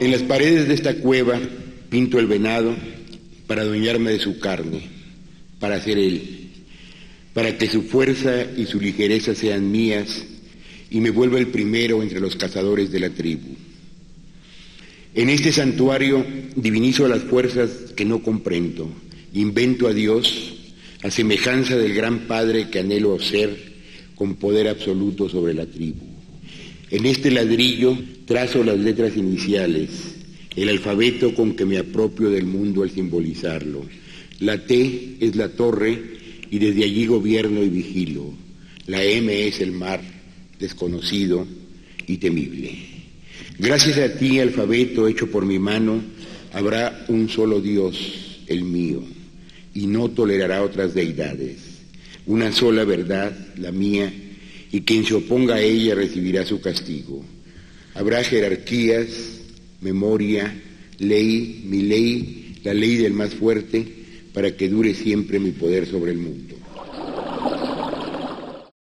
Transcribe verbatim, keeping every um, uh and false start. En las paredes de esta cueva pinto el venado para adueñarme de su carne, para ser él, para que su fuerza y su ligereza sean mías y me vuelva el primero entre los cazadores de la tribu. En este santuario divinizo las fuerzas que no comprendo, invento a Dios a semejanza del gran Padre que anhelo ser con poder absoluto sobre la tribu. En este ladrillo trazo las letras iniciales, el alfabeto con que me apropio del mundo al simbolizarlo. La T es la torre y desde allí gobierno y vigilo. La M es el mar, desconocido y temible. Gracias a ti, alfabeto hecho por mi mano, habrá un solo Dios, el mío, y no tolerará otras deidades. Una sola verdad, la mía, y quien se oponga a ella recibirá su castigo. Habrá jerarquías, memoria, ley, mi ley, la ley del más fuerte, para que dure siempre mi poder sobre el mundo.